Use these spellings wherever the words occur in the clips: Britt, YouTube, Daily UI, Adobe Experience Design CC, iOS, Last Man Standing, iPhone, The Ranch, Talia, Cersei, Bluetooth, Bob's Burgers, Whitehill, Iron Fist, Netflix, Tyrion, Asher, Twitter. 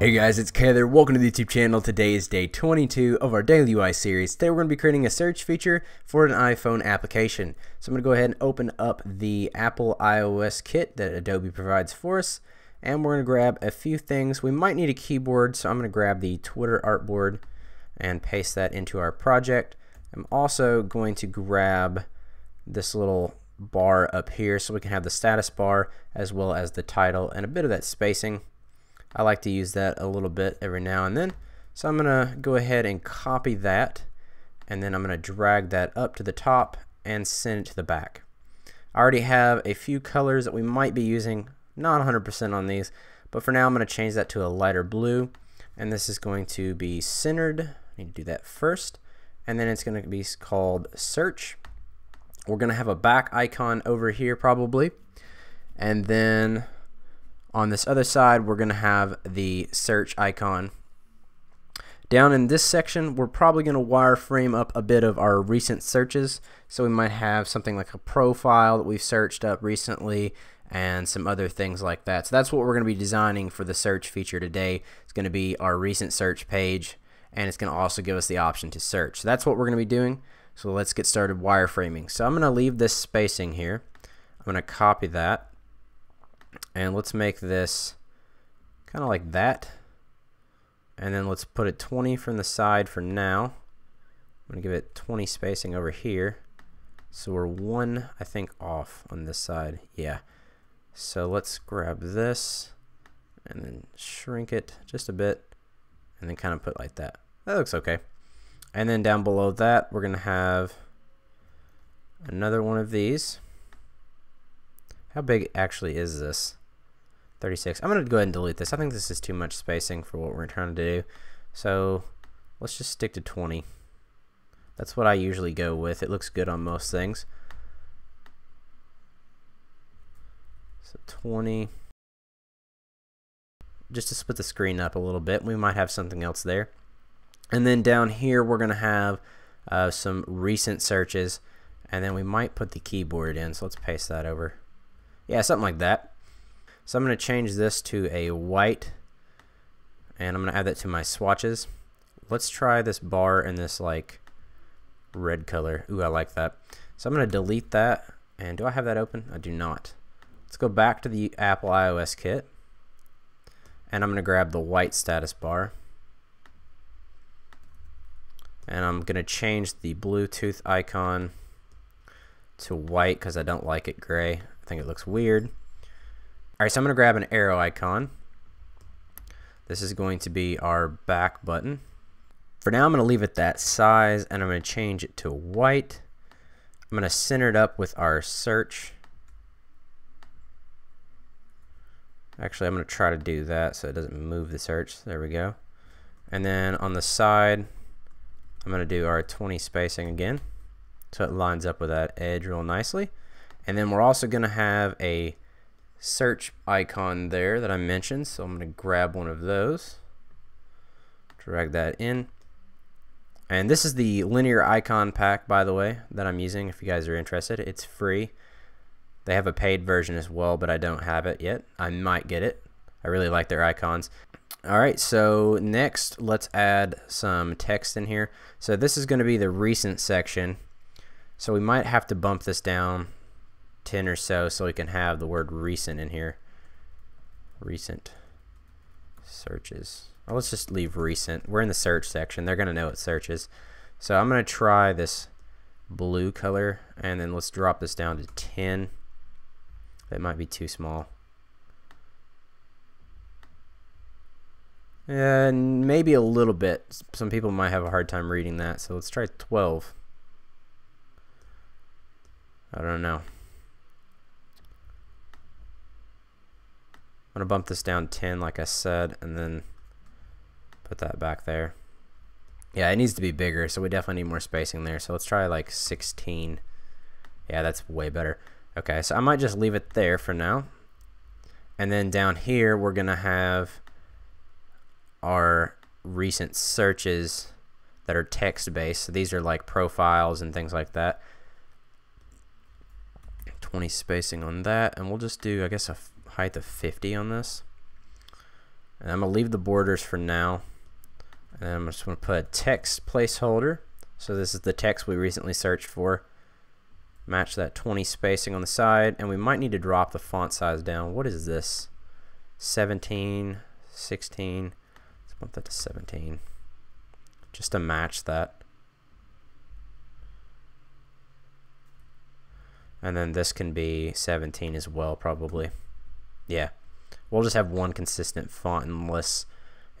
Hey guys, it's Heather. Welcome to the YouTube channel. Today is day 22 of our Daily UI series. Today we're going to be creating a search feature for an iPhone application. So I'm going to go ahead and open up the Apple iOS kit that Adobe provides for us. And we're going to grab a few things. We might need a keyboard, so I'm going to grab the Twitter artboard and paste that into our project. I'm also going to grab this little bar up here so we can have the status bar as well as the title and a bit of that spacing. I like to use that a little bit every now and then. So I'm going to go ahead and copy that, and then I'm going to drag that up to the top and send it to the back. I already have a few colors that we might be using, not 100% on these, but for now I'm going to change that to a lighter blue, and this is going to be centered. I need to do that first, and then it's going to be called search. We're going to have a back icon over here probably, and then on this other side we're going to have the search icon. Down in this section we're probably going to wireframe up a bit of our recent searches, so we might have something like a profile that we've searched up recently and some other things like that. So that's what we're going to be designing for the search feature today. It's going to be our recent search page, and it's going to also give us the option to search. So that's what we're going to be doing. So let's get started wireframing. So I'm going to leave this spacing here. I'm going to copy that, and let's make this kind of like that, and then let's put it 20 from the side for now. I'm going to give it 20 spacing over here, so we're one, I think, off on this side. Yeah, so let's grab this and then shrink it just a bit and then kind of put like that. That looks okay. And then down below that we're gonna have another one of these. How big actually is this? 36. I'm gonna go ahead and delete this. I think this is too much spacing for what we're trying to do, so let's just stick to 20. That's what I usually go with. It looks good on most things. So 20, just to split the screen up a little bit. We might have something else there. And then down here we're gonna have some recent searches, and then we might put the keyboard in, so let's paste that over. Yeah, something like that. So I'm gonna change this to a white, and I'm gonna add that to my swatches. Let's try this bar in this like red color. Ooh, I like that. So I'm gonna delete that. And do I have that open? I do not. Let's go back to the Apple iOS kit, and I'm gonna grab the white status bar, and I'm gonna change the Bluetooth icon to white because I don't like it gray. I think it looks weird. Alright, so I'm gonna grab an arrow icon. This is going to be our back button. For now I'm gonna leave it that size, and I'm gonna change it to white. I'm gonna center it up with our search. Actually, I'm going to try to do that so it doesn't move the search. There we go. And then on the side, I'm going to do our 20 spacing again, so it lines up with that edge real nicely. And then we're also going to have a search icon there that I mentioned, so I'm going to grab one of those, drag that in. And this is the linear icon pack, by the way, that I'm using if you guys are interested. It's free. They have a paid version as well, but I don't have it yet. I might get it. I really like their icons. Alright, so next let's add some text in here. So this is going to be the recent section, so we might have to bump this down 10 or so we can have the word recent in here. Recent searches. Oh, let's just leave recent. We're in the search section. They're going to know it searches. So I'm going to try this blue color, and then let's drop this down to 10. That might be too small. And maybe a little bit. Some people might have a hard time reading that, so let's try 12. I don't know. I'm going to bump this down 10 like I said, and then put that back there. Yeah, it needs to be bigger, so we definitely need more spacing there. So let's try like 16. Yeah, that's way better. Okay, so I might just leave it there for now. And then down here, we're going to have our recent searches that are text-based. So these are like profiles and things like that. 20 spacing on that, and we'll just do, I guess, a height of 50 on this. And I'm going to leave the borders for now. And I'm just going to put a text placeholder. So this is the text we recently searched for. Match that 20 spacing on the side. And we might need to drop the font size down. What is this? 17, 16. Let's bump that to 17. Just to match that. And then this can be 17 as well, probably. Yeah. We'll just have one consistent font unless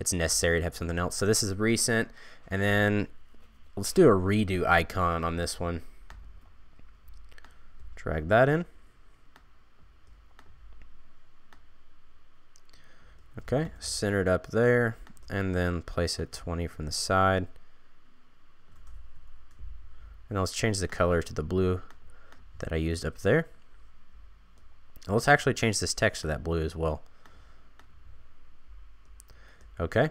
it's necessary to have something else. So this is recent. And then let's do a redo icon on this one. Drag that in. Okay, center it up there. And then place it 20 from the side. And let's change the color to the blue that I used up there. And let's actually change this text to that blue as well. Okay.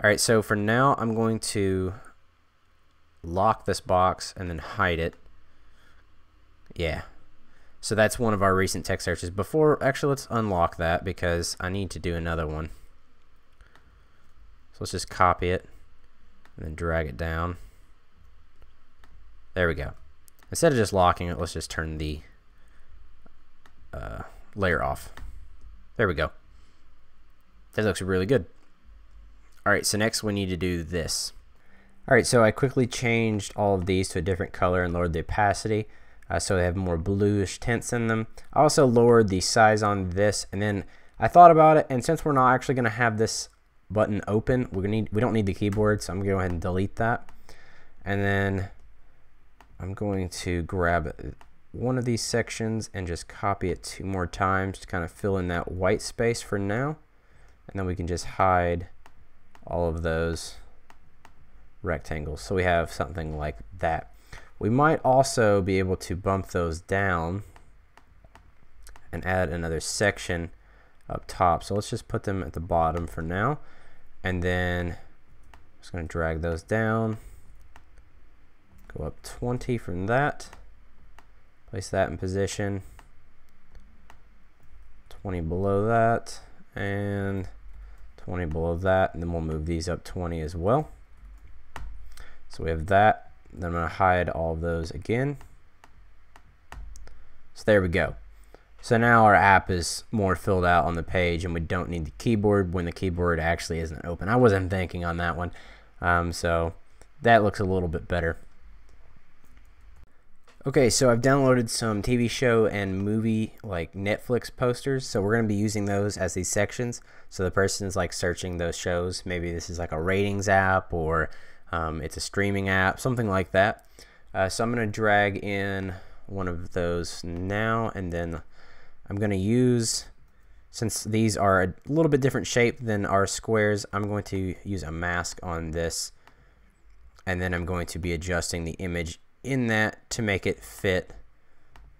Alright, so for now I'm going to lock this box and then hide it. Yeah. So that's one of our recent text searches. Before, actually, let's unlock that because I need to do another one. So let's just copy it and then drag it down. There we go. Instead of just locking it, let's just turn the layer off. There we go. That looks really good. Alright, so next we need to do this. Alright, so I quickly changed all of these to a different color and lowered the opacity so they have more bluish tints in them. I also lowered the size on this, and then I thought about it, and since we're not actually going to have this button open, we don't need the keyboard, so I'm going to go ahead and delete that. And then I'm going to grab one of these sections and just copy it 2 more times to kind of fill in that white space for now, and then we can just hide all of those rectangles, so we have something like that. We might also be able to bump those down and add another section up top, so let's just put them at the bottom for now, and then I'm just going to drag those down, go up 20 from that, place that in position, 20 below that, and 20 below that, and then we'll move these up 20 as well. So we have that. Then I'm going to hide all of those again. So there we go. So now our app is more filled out on the page, and we don't need the keyboard when the keyboard actually isn't open. I wasn't thinking on that one. So that looks a little bit better. Okay, so I've downloaded some TV show and movie like Netflix posters, so we're going to be using those as these sections. So the person is like searching those shows. Maybe this is like a ratings app, or it's a streaming app, something like that. So I'm going to drag in one of those now, and then I'm going to use, since these are a little bit different shape than our squares, I'm going to use a mask on this, and then I'm going to be adjusting the image in that to make it fit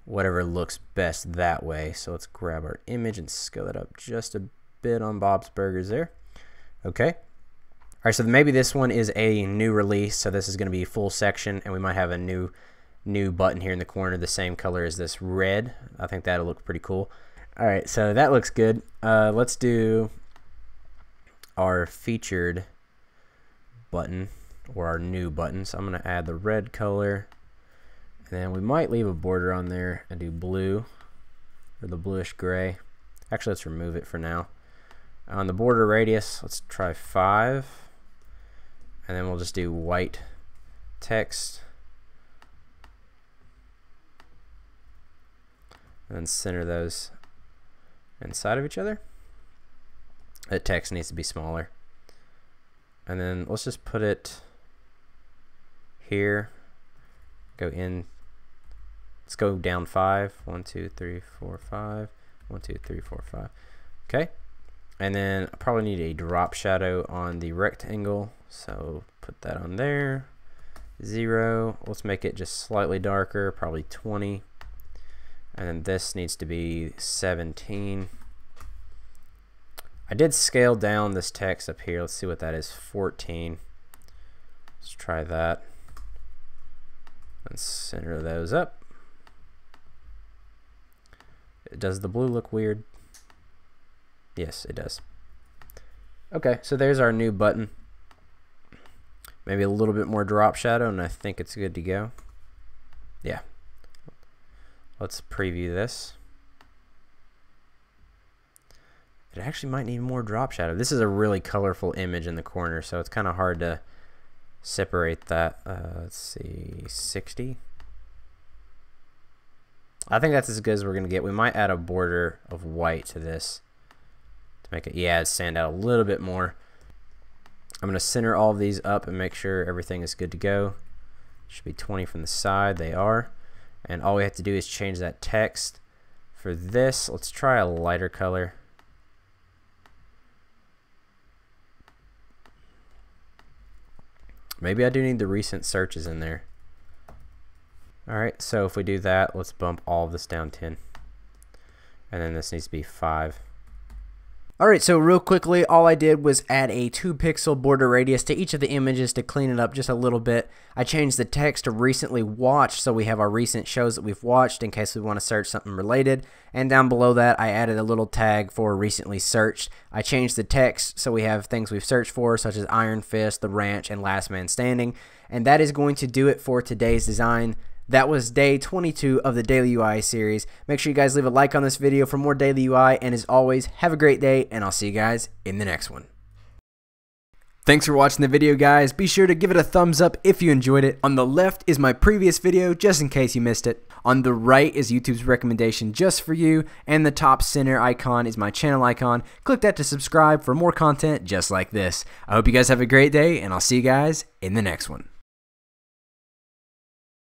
whatever looks best that way. So let's grab our image and scale it up just a bit on Bob's Burgers there. Okay. Alright, so maybe this one is a new release, so this is going to be a full section, and we might have a new button here in the corner the same color as this red. I think that'll look pretty cool. Alright, so that looks good. Let's do our featured button, or our new button. So I'm going to add the red color, and then we might leave a border on there and do blue, or the bluish gray. Actually, let's remove it for now. On the border radius, let's try 5, and then we'll just do white text, and then center those inside of each other. The text needs to be smaller, and then let's just put it here, go in, let's go down 5, 1, 2, 3, 4, 5, 1, 2, 3, 4, 5, okay, and then I probably need a drop shadow on the rectangle, so put that on there, 0, let's make it just slightly darker, probably 20, and then this needs to be 17. I did scale down this text up here. Let's see what that is, 14. Let's try that. Let's center those up. Does the blue look weird? Yes, it does. Okay, so there's our new button. Maybe a little bit more drop shadow, and I think it's good to go. Yeah. Let's preview this. It actually might need more drop shadow. This is a really colorful image in the corner, so it's kind of hard to separate that. Let's see, 60. I think that's as good as we're going to get. We might add a border of white to this to make it, yeah, stand out a little bit more. I'm going to center all of these up and make sure everything is good to go. Should be 20 from the side. They are. And all we have to do is change that text. For this, let's try a lighter color. Maybe I do need the recent searches in there. Alright, so if we do that, let's bump all of this down 10. And then this needs to be 5. Alright, so real quickly, all I did was add a 2-pixel border radius to each of the images to clean it up just a little bit. I changed the text to recently watched, so we have our recent shows that we've watched in case we want to search something related. And down below that, I added a little tag for recently searched. I changed the text so we have things we've searched for, such as Iron Fist, The Ranch, and Last Man Standing. And that is going to do it for today's design. That was day 22 of the Daily UI series. Make sure you guys leave a like on this video for more Daily UI, and as always, have a great day, and I'll see you guys in the next one. Thanks for watching the video, guys. Be sure to give it a thumbs up if you enjoyed it. On the left is my previous video, just in case you missed it. On the right is YouTube's recommendation just for you, and the top center icon is my channel icon. Click that to subscribe for more content just like this. I hope you guys have a great day, and I'll see you guys in the next one.